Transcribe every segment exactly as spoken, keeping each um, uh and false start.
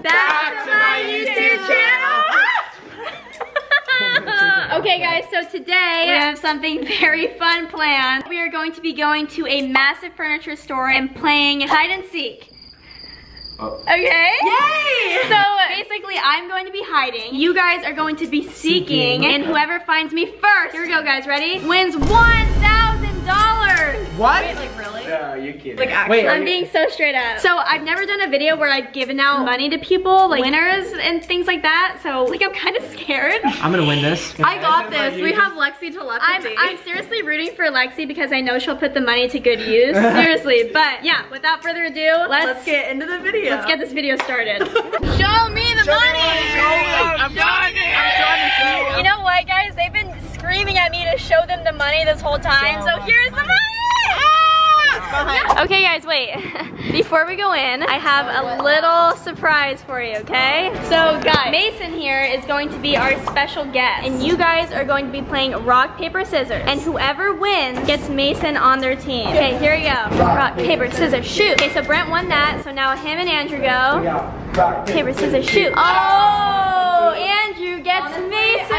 back, back to my YouTube channel. channel. Okay guys, so today we have something very fun planned. We are going to be going to a massive furniture store and playing hide and seek. Okay? Yay! So basically I'm going to be hiding. You guys are going to be seeking, and whoever finds me first, here we go guys, ready? Wins one thousand dollars! What? Wait, like really? No, you're kidding. Like actually. Wait, I'm you... being so straight up. So I've never done a video where I've given out money to people, like winners and things like that. So like I'm kind of scared. I'm gonna win this. I got this. We have Lexi telepathy. I'm, I'm seriously rooting for Lexi because I know she'll put the money to good use. Seriously. But yeah, without further ado, let's, let's get into the video. Let's get this video started. Show me the Show money! Me I'm, I'm, trying, I'm trying to show them. You know what, guys? They've been screaming at me to show them the money this whole time, so here's the money! Ah! Yeah. Okay, guys, wait. Before we go in, I have a little surprise for you, okay? So, guys, Mason here is going to be our special guest, and you guys are going to be playing rock, paper, scissors, and whoever wins gets Mason on their team. Okay, here we go. Rock, paper, scissors, shoot. Okay, so Brent won that, so now him and Andrew go. Rock, paper, scissors, shoot. Oh, Andrew gets Mason!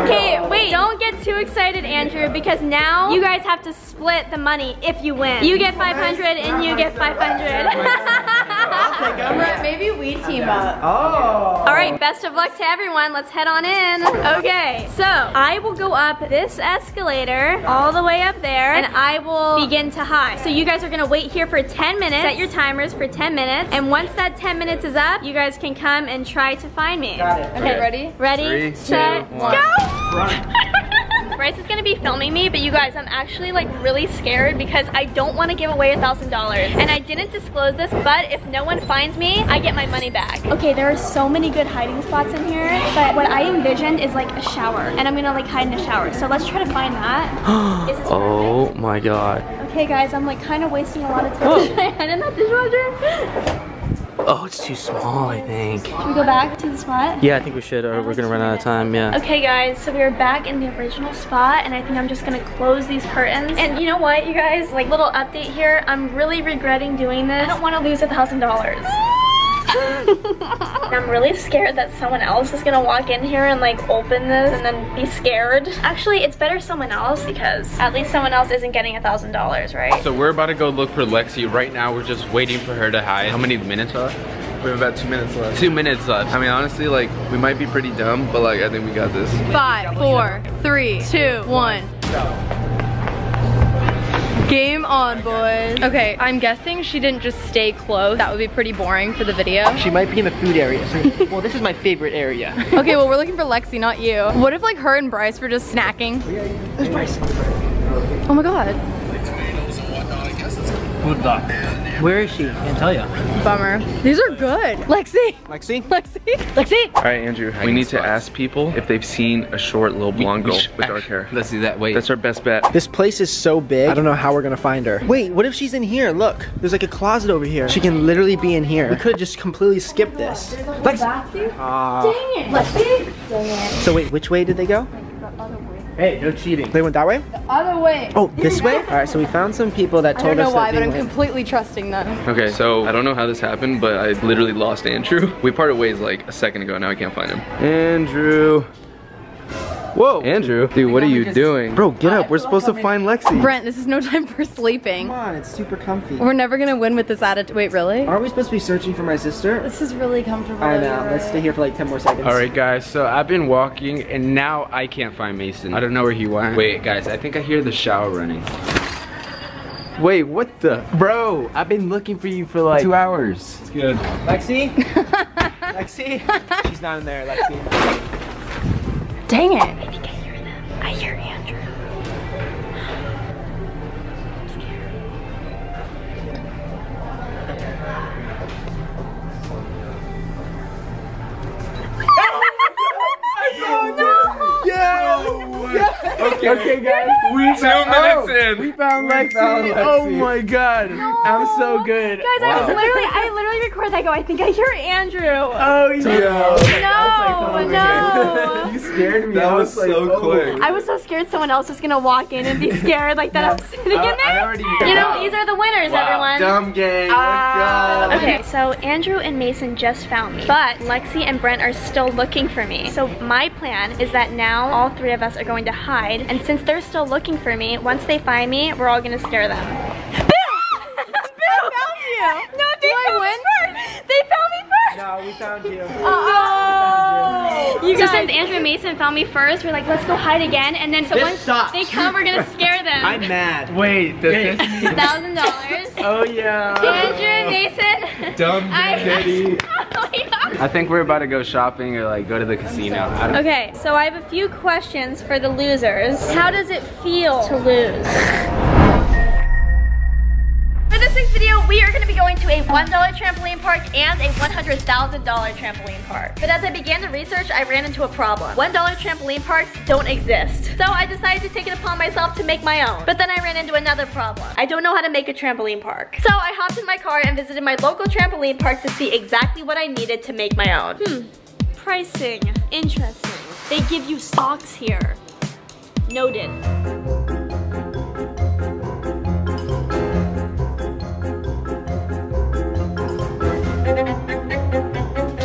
Okay, wait, don't get too excited, Andrew, because now you guys have to split the money if you win. You get five hundred and you get five hundred. Maybe we team up. Oh. All right, best of luck to everyone. Let's head on in. Okay, so I will go up this escalator all the way up there and I will begin to hide. So you guys are gonna wait here for ten minutes. Set your timers for ten minutes. And once that ten minutes is up, you guys can come and try to find me. Got it. Okay, ready? Ready, set, go! Bryce is gonna be filming me, but you guys, I'm actually like really scared because I don't wanna give away a thousand dollars. And I didn't disclose this, but if no one finds me, I get my money back. Okay, there are so many good hiding spots in here, but what I envisioned is like a shower, and I'm gonna like hide in a shower. So let's try to find that. Is this oh my God. Okay guys, I'm like kind of wasting a lot of time. Should I hide in that dishwasher? Oh, it's too small, I think. Can we go back to the spot? Yeah, I think we should, or we're gonna run out of time, yeah. Okay, guys, so we are back in the original spot, and I think I'm just gonna close these curtains. And you know what, you guys? Like, little update here, I'm really regretting doing this. I don't wanna lose a thousand dollars. I'm really scared that someone else is gonna walk in here and like open this and then be scared. Actually, it's better someone else because at least someone else isn't getting a thousand dollars, right? So we're about to go look for Lexi. Right now, we're just waiting for her to hide. How many minutes left? We have about two minutes left. Two minutes left. I mean, honestly, like we might be pretty dumb, but like I think we got this. Five, four, three, two, one. Go. Game on, boys. Okay, I'm guessing she didn't just stay close. That would be pretty boring for the video. She might be in the food area. Well, this is my favorite area. Okay, well, we're looking for Lexi, not you. What if, like, her and Bryce were just snacking? There's Bryce. Oh, my God. Good luck. Where is she? Can't tell you. Bummer. These are good. Lexi. Lexi. Lexi. Lexi. All right, Andrew. We need to ask people if they've seen a short little blonde girl with dark hair. Let's do that. Wait. That's our best bet. This place is so big. I don't know how we're gonna find her. Wait. What if she's in here? Look. There's like a closet over here. She can literally be in here. We could just completely skip this. Lexi. Uh, Dang it. Lexi. Dang it. So wait. Which way did they go? Hey, no cheating. They went that way? The other way. Oh, this way? All right, so we found some people that told us that I don't know why, but I'm completely trusting them. Okay, so I don't know how this happened, but I literally lost Andrew. We parted ways like a second ago, now I can't find him. Andrew. Whoa. Andrew, dude, what are you doing? Bro, get up, we're supposed to find Lexi. Brent, this is no time for sleeping. Come on, it's super comfy. We're never gonna win with this attitude. Wait, really? Aren't we supposed to be searching for my sister? This is really comfortable. I know, let's stay here for like ten more seconds. All right, guys, so I've been walking and now I can't find Mason. I don't know where he went. Wait, guys, I think I hear the shower running. Wait, what the? Bro, I've been looking for you for like two hours. It's good. Lexi? Lexi? She's not in there, Lexi. Dang it. I think I hear them. I hear Andrew. I'm scared. Oh, no! Yeah! No! Okay, guys. We Two found, minutes oh, in. We found, we Lexi. found Lexi. Oh my god. No. I'm so good. Guys, wow. I was literally, I literally record that. I go, I think I hear Andrew. Oh, yeah. No, no. Like, no. You scared me. That I was, was like, so oh. quick. I was so scared someone else was going to walk in and be scared like that. No. I'm sitting uh, in there. Already, you know, wow. these are the winners, wow. everyone. Dumb game. Uh, Let's go. Okay, so Andrew and Mason just found me, but Lexi and Brent are still looking for me. So my plan is that now all three of us are going to hide, and since they're still looking for me, once they find me, we're all gonna scare them. Boo! Boo! Found you! No, they Do found I win? me first! They found me first! No, we found you. Oh! You guys. So since Andrew and Mason found me first, we're like, let's go hide again, and then so this once sucks. they come, we're gonna scare them. I'm mad. Wait, this is a thousand dollars. Oh yeah. Andrew and Mason. Dumb daddy. I think we're about to go shopping or like go to the casino. Okay, so I have a few questions for the losers. How does it feel to lose? For this week's video, we are going to be going to a one dollar trampoline park and a one hundred thousand dollar trampoline park. But as I began the research, I ran into a problem. one dollar trampoline parks don't exist. So I decided to take it upon myself to make my own. But then I ran into another problem. I don't know how to make a trampoline park. So I hopped in my car and visited my local trampoline park to see exactly what I needed to make my own. Hmm. Pricing. Interesting. They give you socks here. Noted.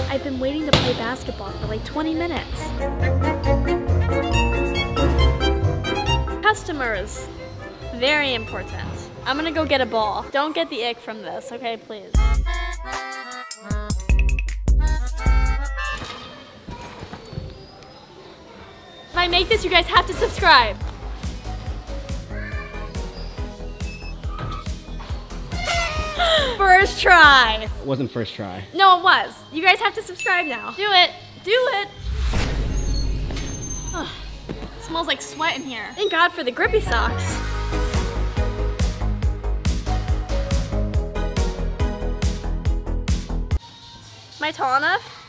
I've been waiting to play basketball for like twenty minutes. Customers, very important. I'm gonna go get a ball. Don't get the ick from this, okay, please. If I make this, you guys have to subscribe. First try. It wasn't first try. No, it was. You guys have to subscribe now. Do it. Do it. Oh, it smells like sweat in here. Thank God for the grippy socks. Am I tall enough?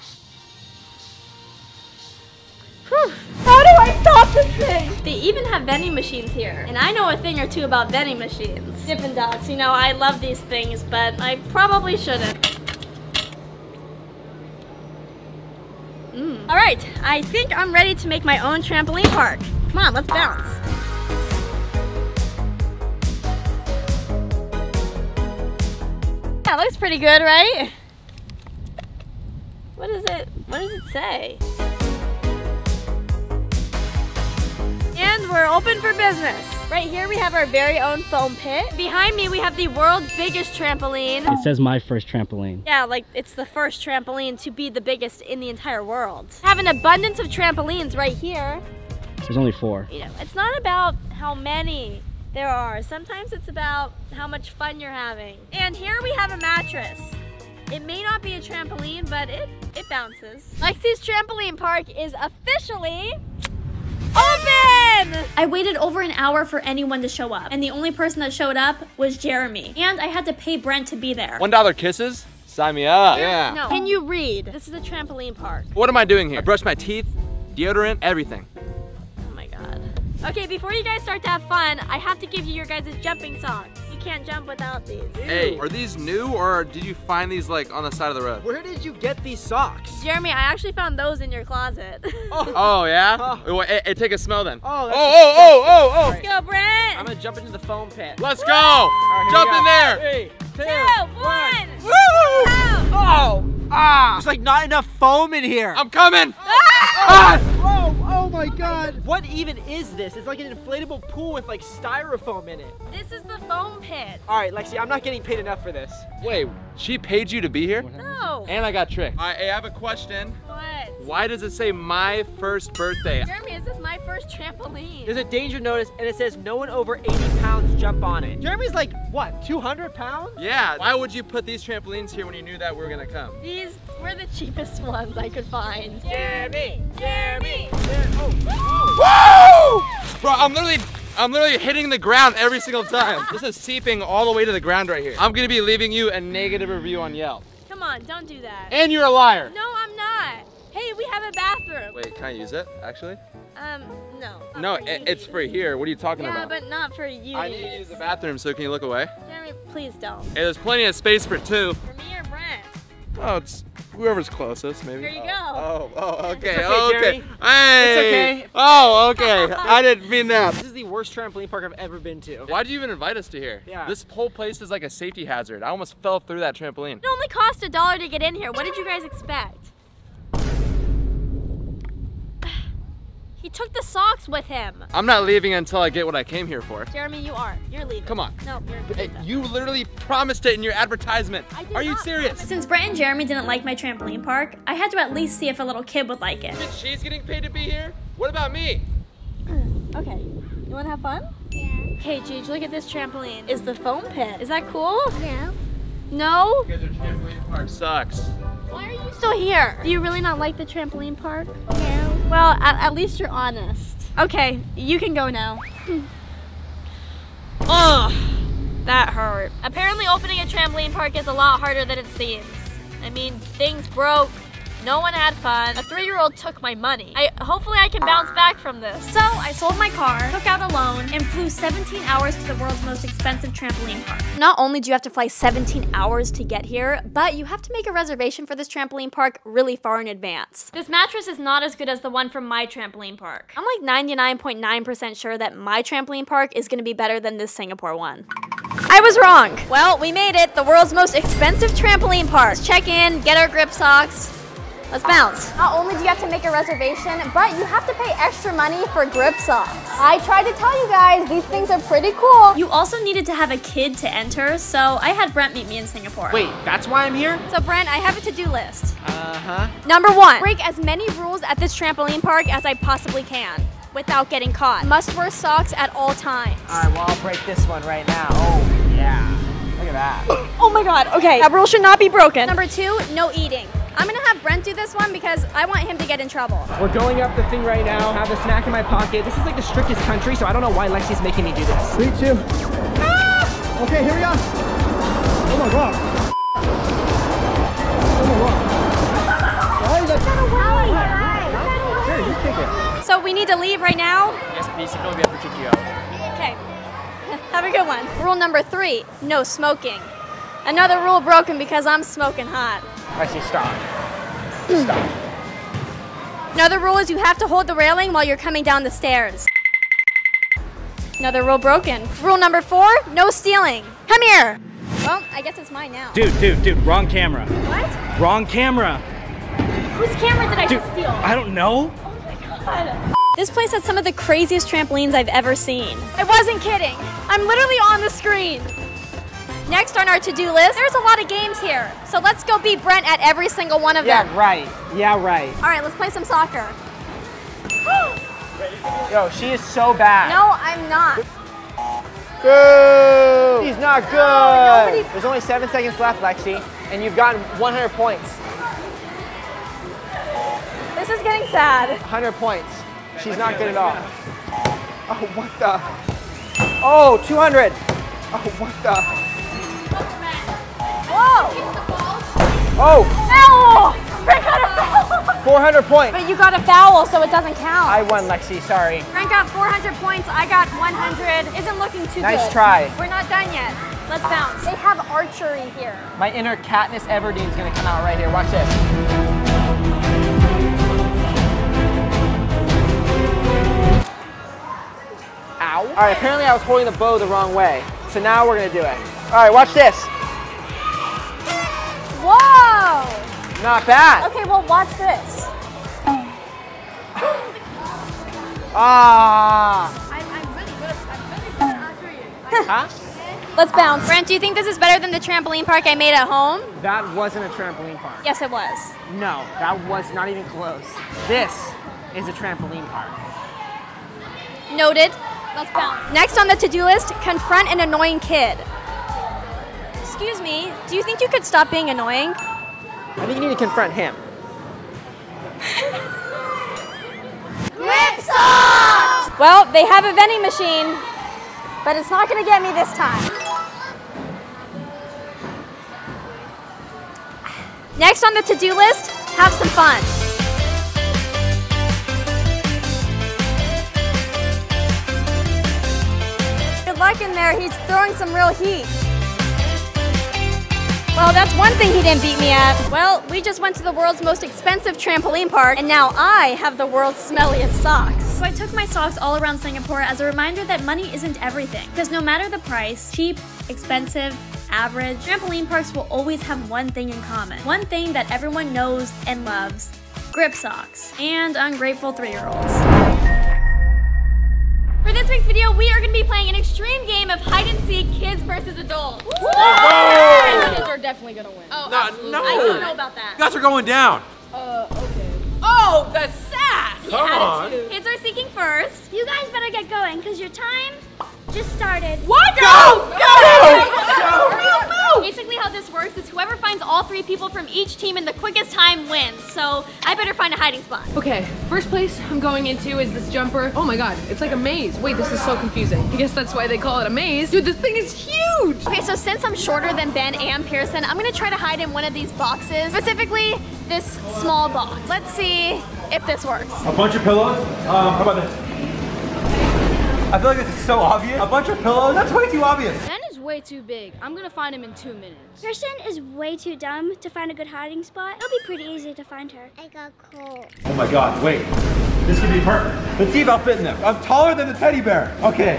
Whew. How do I stop this thing? They even have vending machines here. And I know a thing or two about vending machines. Dippin' dots, you know, I love these things, but I probably shouldn't. Mm. All right, I think I'm ready to make my own trampoline park. Come on, let's bounce. That looks pretty good, right? What is it? What does it say? And we're open for business. Right here we have our very own foam pit. Behind me we have the world's biggest trampoline. It says my first trampoline. Yeah, like it's the first trampoline to be the biggest in the entire world. I have an abundance of trampolines right here. There's only four. You know, it's not about how many there are. Sometimes it's about how much fun you're having. And here we have a mattress. It may not be a trampoline, but it, it bounces. Lexi's Trampoline Park is officially open! I waited over an hour for anyone to show up, and the only person that showed up was Jeremy. And I had to pay Brent to be there. one dollar kisses? Sign me up. Yeah. No. Can you read? This is a trampoline park. What am I doing here? I brushed my teeth, deodorant, everything. Oh my god. Okay, before you guys start to have fun, I have to give you your guys' jumping songs. Can't jump without these. Hey, are these new or did you find these like on the side of the road? Where did you get these socks? Jeremy, I actually found those in your closet. Oh, oh yeah? Oh. Hey, hey, take a smell then. Oh, that's oh, oh, oh, oh, oh. Let's go, Brent. I'm gonna jump into the foam pit. Let's Woo! go. Right, jump go. in there. Three, two, two one. Woo! Oh, ah. There's like not enough foam in here. I'm coming. Ah! Ah! Oh, oh my god. What even is this? It's like an inflatable pool with like styrofoam in it. This is the foam pit. All right, Lexi, I'm not getting paid enough for this. Wait, she paid you to be here? No. And I got tricked. All right, hey, I have a question. What? Why does it say my first birthday? Jeremy, is this my first trampoline? There's a danger notice, and it says no one over eighty pounds jump on it. Jeremy's like, what, two hundred pounds? Yeah, why would you put these trampolines here when you knew that we were gonna come? These were the cheapest ones I could find. Jeremy, Jeremy. Jeremy. Oh, oh. Woo! Bro, I'm literally... I'm literally hitting the ground every single time. This is seeping all the way to the ground right here. I'm gonna be leaving you a negative review on Yelp. Come on, don't do that. And you're a liar. No, I'm not. Hey, we have a bathroom. Wait, can I use it, actually? Um, no. No, for it, it's for here. What are you talking yeah, about? Yeah, but not for you. I need to use the bathroom, so can you look away? Jeremy, please don't. Hey, there's plenty of space for two. For me or Brent? Oh, it's whoever's closest, maybe. Here you oh, go. Oh, oh, okay, it's okay. okay. Hey. It's okay. Oh, okay. I didn't mean that. This is the worst trampoline park I've ever been to. Why'd you even invite us to here? Yeah. This whole place is like a safety hazard. I almost fell through that trampoline. It only cost a dollar to get in here. What did you guys expect? He took the socks with him. I'm not leaving until I get what I came here for. Jeremy, you are. You're leaving. Come on. No, you're leaving. You literally promised it in your advertisement. I did. Are you serious? Since Brent and Jeremy didn't like my trampoline park, I had to at least see if a little kid would like it. She's getting paid to be here? What about me? Okay. You want to have fun? Yeah. Okay, Gigi, look at this trampoline. It's the foam pit. Is that cool? No. No? Because your trampoline park sucks. Why are you still here? Do you really not like the trampoline park? No. Well, at, at least you're honest. Okay, you can go now. Oh, that hurt. Apparently opening a trampoline park is a lot harder than it seems. I mean, things broke. No one had fun. A three-year-old took my money. I, hopefully I can bounce back from this. So I sold my car, took out a loan, and flew seventeen hours to the world's most expensive trampoline park. Not only do you have to fly seventeen hours to get here, but you have to make a reservation for this trampoline park really far in advance. This mattress is not as good as the one from my trampoline park. I'm like ninety-nine point nine percent sure that my trampoline park is gonna be better than this Singapore one. I was wrong. Well, we made it. The world's most expensive trampoline park. Let's check in, get our grip socks. Let's bounce. Not only do you have to make a reservation, but you have to pay extra money for grip socks. I tried to tell you guys, these things are pretty cool. You also needed to have a kid to enter, so I had Brent meet me in Singapore. Wait, that's why I'm here? So Brent, I have a to-do list. Uh-huh. Number one, break as many rules at this trampoline park as I possibly can without getting caught. Must wear socks at all times. All right, well, I'll break this one right now. Oh, yeah. Look at that. Oh my God, okay. That rule should not be broken. Number two, no eating. I'm gonna have Brent do this one because I want him to get in trouble. We're going up the thing right now. I have a snack in my pocket. This is like the strictest country, so I don't know why Lexi's making me do this. Me too. Ah! Okay, here we go. Oh my God. Oh my God. Why is that? So we need to leave right now? Yes, please. I don't be able to kick you out. Okay. Have a good one. Rule number three, no smoking. Another rule broken because I'm smoking hot. I see, stop. Stop. Another rule is you have to hold the railing while you're coming down the stairs. Another rule broken. Rule number four, no stealing. Come here. Well, I guess it's mine now. Dude, dude, dude, wrong camera. What? Wrong camera. Whose camera did I dude, just steal? I don't know. Oh my God. This place has some of the craziest trampolines I've ever seen. I wasn't kidding. I'm literally on the screen. Next on our to-do list, there's a lot of games here. So let's go beat Brent at every single one of yeah, them. Yeah, right. Yeah, right. All right, let's play some soccer. Yo, she is so bad. No, I'm not. Boo! He's not good. No, nobody... There's only seven seconds left, Lexi, and you've gotten one hundred points. This is getting sad. one hundred points. She's not good at all. Oh, what the? Oh, two hundred. Oh, what the? Whoa! Oh! Foul! Brent got a foul! four hundred points. But you got a foul, so it doesn't count. I won, Lexi, sorry. Brent got four hundred points, I got one hundred. Isn't looking too nice good. Nice try. We're not done yet. Let's bounce. They have archery here. My inner Katniss Everdeen's gonna come out right here. Watch this. Ow. All right, apparently I was holding the bow the wrong way. So now we're gonna do it. All right, watch this. Whoa! Not bad. Okay, well, watch this. Ah! I'm, I'm really good at I'm really good at huh? Let's bounce. Brent, do you think this is better than the trampoline park I made at home? That wasn't a trampoline park. Yes, it was. No, that was not even close. This is a trampoline park. Noted. Let's bounce. Next on the to-do list, confront an annoying kid. Excuse me, do you think you could stop being annoying? I think you need to confront him. Grip socks! Well, they have a vending machine, but it's not gonna get me this time. Next on the to-do list, have some fun. back in there, he's throwing some real heat. Well, that's one thing he didn't beat me at. Well, we just went to the world's most expensive trampoline park, and now I have the world's smelliest socks. So I took my socks all around Singapore as a reminder that money isn't everything. Because no matter the price, cheap, expensive, average, trampoline parks will always have one thing in common. One thing that everyone knows and loves, grip socks, and ungrateful three-year-olds. For this week's video, we are going to be playing an extreme game of hide-and-seek, kids versus adults. Woo! Whoa! The kids are definitely going to win. Oh, no, no. I don't know about that. You guys are going down. Uh, okay. Oh, the sass! Come on. Kids are seeking first. You guys better get going, because your time just started. What? Go! Go! Go! Go! Basically how this works is whoever finds all three people from each team in the quickest time wins. So I better find a hiding spot. Okay, first place I'm going into is this jumper. Oh my God, it's like a maze. Wait, this is so confusing. I guess that's why they call it a maze. Dude, this thing is huge. Okay, so since I'm shorter than Ben and Pearson, I'm gonna try to hide in one of these boxes, specifically this small box. Let's see if this works. A bunch of pillows, um, how about this? I feel like this is so obvious. A bunch of pillows, that's way too obvious. Ben is way too big. I'm gonna find him in two minutes. Kirsten is way too dumb to find a good hiding spot. It'll be pretty easy to find her. I got cold. Oh my God, wait. This could be perfect. Let's see if I'll fit in there. I'm taller than the teddy bear. Okay,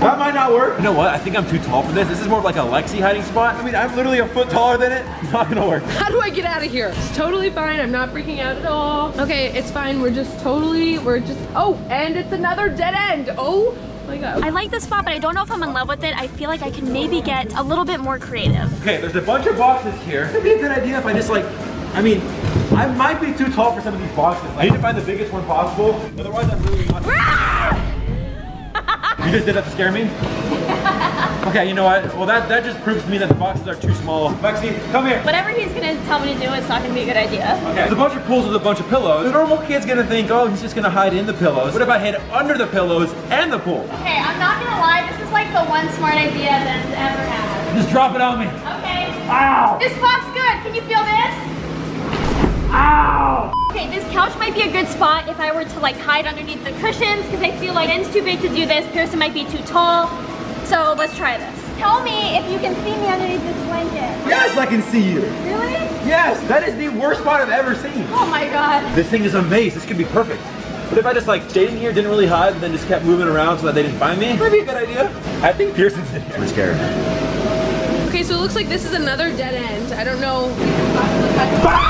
that might not work. You know what, I think I'm too tall for this. This is more of like a Lexi hiding spot. I mean, I'm literally a foot taller than it. It's not gonna work. How do I get out of here? It's totally fine, I'm not freaking out at all. Okay, it's fine, we're just totally, we're just, oh, and it's another dead end, oh. I like this spot, but I don't know if I'm in love with it. I feel like I can maybe get a little bit more creative. Okay, there's a bunch of boxes here. It'd be a good idea if I just like, I mean, I might be too tall for some of these boxes. I need to find the biggest one possible. Otherwise, I'm really not. You just did that to scare me? Okay, you know what? Well, that, that just proves to me that the boxes are too small. Lexi, come here. Whatever he's gonna tell me to do, it's not gonna be a good idea. Okay, there's a bunch of pools with a bunch of pillows. The normal kid's gonna think, oh, he's just gonna hide in the pillows. What if I hid under the pillows and the pool? Okay, I'm not gonna lie. This is like the one smart idea that's ever happened. Just drop it on me. Okay. Ow. This clock's good. Can you feel this? Ow. Okay, this couch might be a good spot if I were to like hide underneath the cushions, because I feel like Ben's too big to do this, Pearson might be too tall, so let's try this. Tell me if you can see me underneath this blanket. Yes, I can see you. Really? Yes, that is the worst spot I've ever seen. Oh my God. This thing is a maze, this could be perfect. What if I just like stayed in here, didn't really hide, and then just kept moving around so that they didn't find me? That'd be a good idea. I think Pearson's in here. I'm scared. Okay, so it looks like this is another dead end. I don't know. Ah!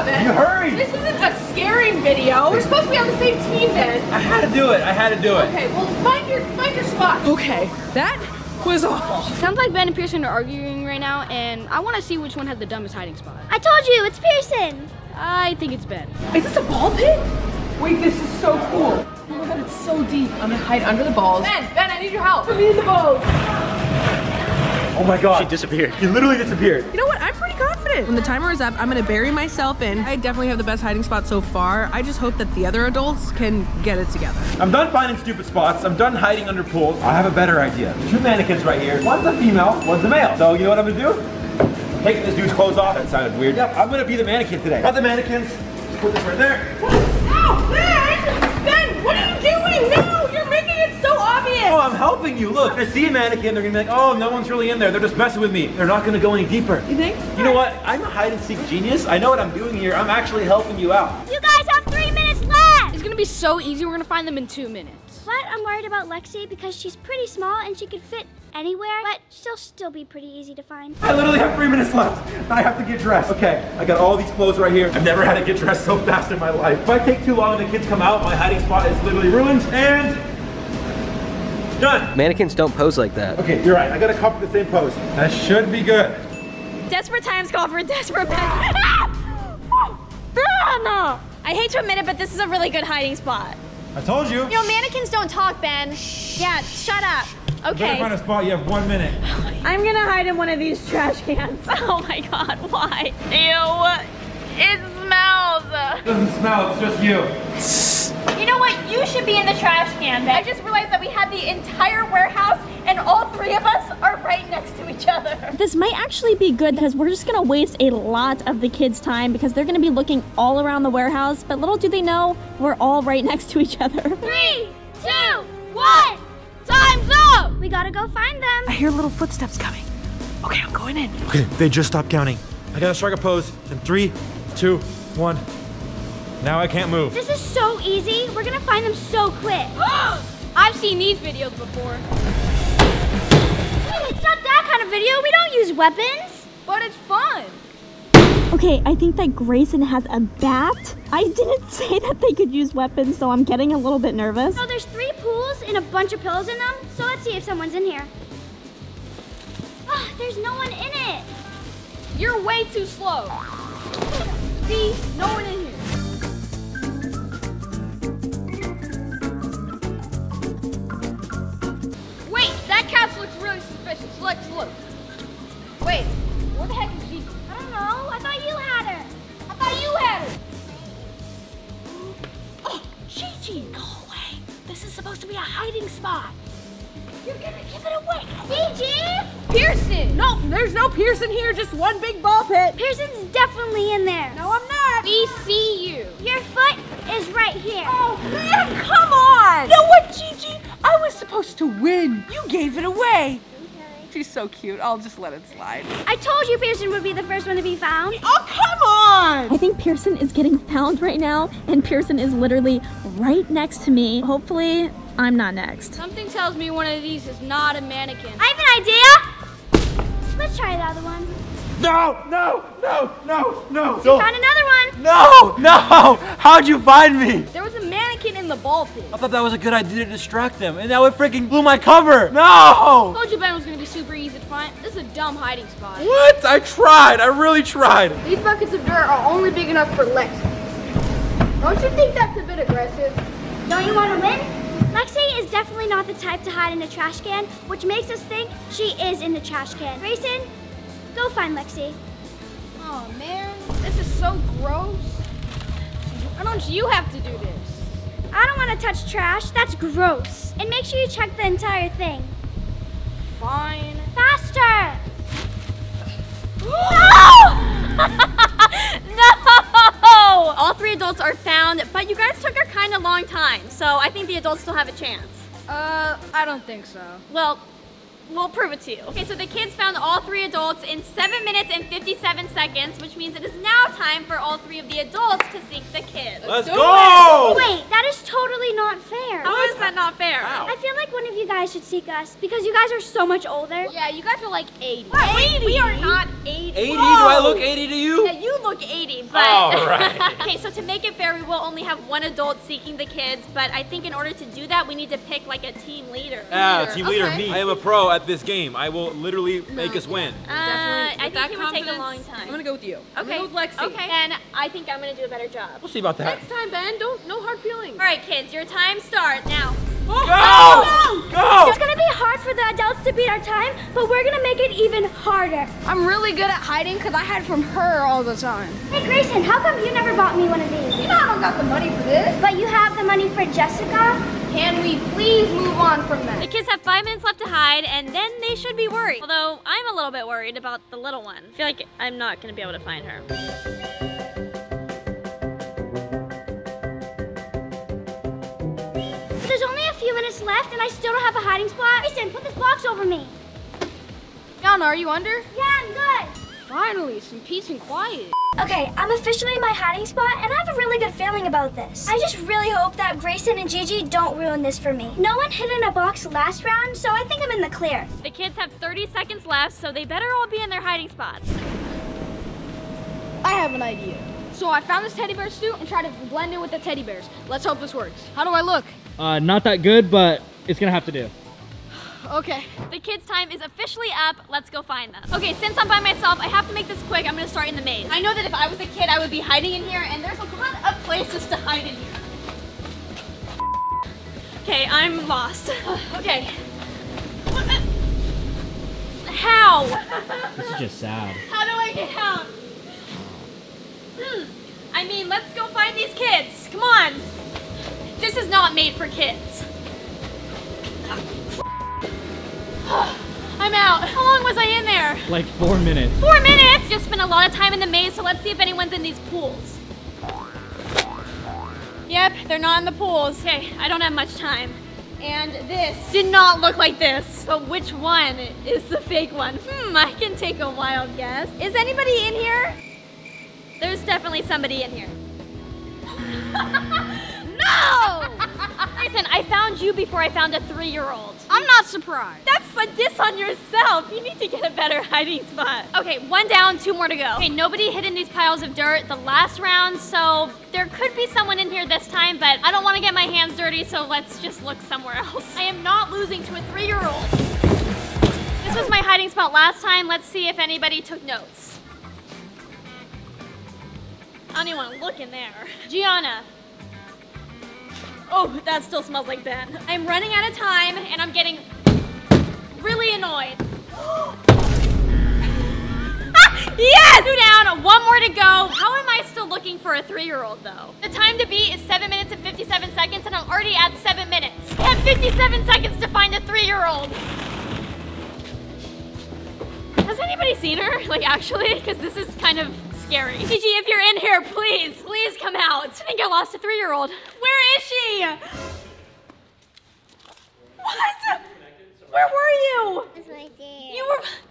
You hurry! This isn't a scaring video. We're supposed to be on the same team then. I had to do it. I had to do it. Okay, well find your find your spot. Okay. That was awful. Sounds like Ben and Pearson are arguing right now, and I wanna see which one had the dumbest hiding spot. I told you, it's Pearson. I think it's Ben. Is this a ball pit? Wait, this is so cool. Oh my God, it's so deep. I'm gonna hide under the balls. Ben, Ben, I need your help. I need the balls. Oh my God. She disappeared. She literally disappeared. You know what? I'm pretty confident. When the timer is up, I'm gonna bury myself in. I definitely have the best hiding spot so far. I just hope that the other adults can get it together. I'm done finding stupid spots. I'm done hiding under pools. I have a better idea. Two mannequins right here. One's a female, one's a male. So you know what I'm gonna do? Taking this dude's clothes off. That sounded weird. Yep, I'm gonna be the mannequin today. Got the mannequins. Just put this right there. What? Ow, Ben! Ben, what are you doing? No, you're making it so obvious. Oh, I'm helping you. Look, I see a mannequin. They're gonna be like, oh, no one's really in there. They're just messing with me. They're not gonna go any deeper. You think? You know what? I'm a hide and seek genius. I know what I'm doing here. I'm actually helping you out. You guys have three minutes left. It's gonna be so easy. We're gonna find them in two minutes. But I'm worried about Lexi because she's pretty small and she could fit anywhere, but she'll still be pretty easy to find. I literally have three minutes left. I have to get dressed. Okay, I got all these clothes right here. I've never had to get dressed so fast in my life. If I take too long and the kids come out, my hiding spot is literally ruined. And done. Mannequins don't pose like that. Okay, you're right. I gotta copy the same pose. That should be good. Desperate times call for a desperate measure. No, I hate to admit it, but this is a really good hiding spot. I told you. You know, mannequins don't talk, Ben. Yeah, shut up. Okay. Find a spot, you have one minute. I'm gonna hide in one of these trash cans. Oh my God, why? Ew, it smells. It doesn't smell, it's just you. You know what, you should be in the trash can, Ben. I just realized that we had the entire warehouse and all three of us are right next to each other. This might actually be good because we're just gonna waste a lot of the kids' time because they're gonna be looking all around the warehouse, but little do they know, we're all right next to each other. Three, two, one, time's up! We gotta go find them. I hear little footsteps coming. Okay, I'm going in. Okay, they just stopped counting. I gotta strike a pose in three, two, one. Now I can't move. This is so easy. We're gonna find them so quick. I've seen these videos before. It's not that kind of video. We don't use weapons. But it's fun. Okay, I think that Grayson has a bat. I didn't say that they could use weapons, so I'm getting a little bit nervous. So there's three pools and a bunch of pillows in them. So let's see if someone's in here. Oh, there's no one in it. You're way too slow. See, no one in here. Wait, that couch looks really suspicious. Let's look. Wait, where the heck is Gigi? I don't know. I thought you had her. I thought you had her. Oh, Gigi, go away. This is supposed to be a hiding spot. You're gonna give it away. Gigi! Pearson! No, there's no Pearson here, just one big ball pit. Pearson's definitely in there. No, I'm not. We see you. Your foot is right here. Oh, man, come on! You know what, Gigi? I was supposed to win. You gave it away. Okay. She's so cute. I'll just let it slide. I told you Pearson would be the first one to be found. Oh, come on! I think Pearson is getting found right now, and Pearson is literally right next to me. Hopefully, I'm not next. Something tells me one of these is not a mannequin. I have an idea. Let's try the other one. No, no, no, no, no. You no. found another one. No, no. How'd you find me? There was a mannequin in the ball pit. I thought that was a good idea to distract them, and now it freaking blew my cover. No. I told you Ben was going to be super easy to find. This is a dumb hiding spot. What? I tried. I really tried. These buckets of dirt are only big enough for Lexi. Don't you think that's a bit aggressive? Don't you want to win? Lexi is definitely not the type to hide in a trash can, which makes us think she is in the trash can. Grayson, go find Lexi. Oh man, this is so gross. Why don't you have to do this? I don't want to touch trash, that's gross. And make sure you check the entire thing. Fine. Faster! No! No! All three adults are found, but you guys took a kind of long time, so I think the adults still have a chance. Uh, I don't think so. Well, we'll prove it to you. Okay, so the kids found all three adults in seven minutes and fifty-seven seconds, which means it is now time for all three of the adults to seek the kids. Let's go! Wait, that is totally not fair. How is that not fair? Wow. I feel like one of you guys should seek us, because you guys are so much older. Yeah, you guys are like eighty. What? eighty? We are not eighty. eighty? Whoa. Do I look eighty to you? Yeah, you look eighty, but... All right. Okay, so to make it fair, we will only have one adult seeking the kids, but I think in order to do that, we need to pick like a team leader. Ah, uh, team leader, okay. Me. I am a pro at this game. I will literally no, make us yeah. win. Uh, I think that it would take a long time. I'm gonna go with you. Okay. I'm gonna go with Lexi. Okay. And I think I'm gonna do a better job. We'll see about that. Next time, Ben. Don't no hard feelings. All right, kids. Your time starts now. Go! Go! Go! It's gonna be hard for the adults to beat our time, but we're gonna make it even harder. I'm really good at hiding because I hide from her all the time. Hey, Grayson, how come you never bought me one of these? You know I don't got the money for this. But you have the money for Jessica. Can we please move on from that? The kids have five minutes left to hide, and then they should be worried. Although, I'm a little bit worried about the little one. I feel like I'm not gonna be able to find her. There's only a few minutes left, and I still don't have a hiding spot. Listen, put this box over me. Gianna, are you under? Yeah, I'm good. Finally, some peace and quiet. Okay, I'm officially in my hiding spot, and I have a really good feeling about this. I just really hope that Grayson and Gigi don't ruin this for me. No one hid in a box last round, so I think I'm in the clear. The kids have thirty seconds left, so they better all be in their hiding spots. I have an idea. So I found this teddy bear suit and tried to blend in with the teddy bears. Let's hope this works. How do I look? Uh, not that good, but it's gonna have to do. Okay. The kids' time is officially up. Let's go find them. Okay, since I'm by myself, I have to make this quick. I'm gonna start in the maze. I know that if I was a kid, I would be hiding in here, and there's a lot of places to hide in here. Okay, I'm lost. Okay. How? This is just sad. How do I get out? Hmm. I mean, let's go find these kids. Come on. This is not made for kids. I'm out. How long was I in there? Like four minutes. Four minutes? Just spent a lot of time in the maze, so let's see if anyone's in these pools. Yep, they're not in the pools. Okay, I don't have much time. and this did not look like this. But which one is the fake one? Hmm, I can take a wild guess. Is anybody in here? There's definitely somebody in here. No! Listen, I found you before I found a three-year-old. I'm not surprised. That's a diss on yourself. You need to get a better hiding spot. Okay, one down, two more to go. Okay, nobody hid in these piles of dirt the last round, so there could be someone in here this time, but I don't want to get my hands dirty, so let's just look somewhere else. I am not losing to a three-year-old. This was my hiding spot last time. Let's see if anybody took notes. I don't even want to look in there. Gianna. Oh, that still smells like Ben. I'm running out of time and I'm getting really annoyed. Ah, yes! Two down, one more to go. How am I still looking for a three-year-old though? The time to beat is seven minutes and fifty-seven seconds and I'm already at seven minutes. I have fifty-seven seconds to find a three-year-old. Has anybody seen her? Like actually, because this is kind of scary. Gigi, if you're in here, please, please come out. I think I lost a three-year-old. Where is she? What? Where were you? I was right there. You were...